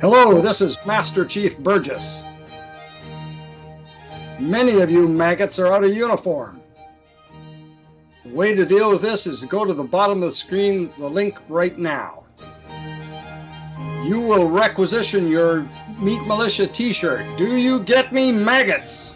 Hello, this is Master Chief Burgess. Many of you maggots are out of uniform. The way to deal with this is to go to the bottom of the screen, the link right now. You will requisition your Meat Militia t-shirt. Do you get me, maggots?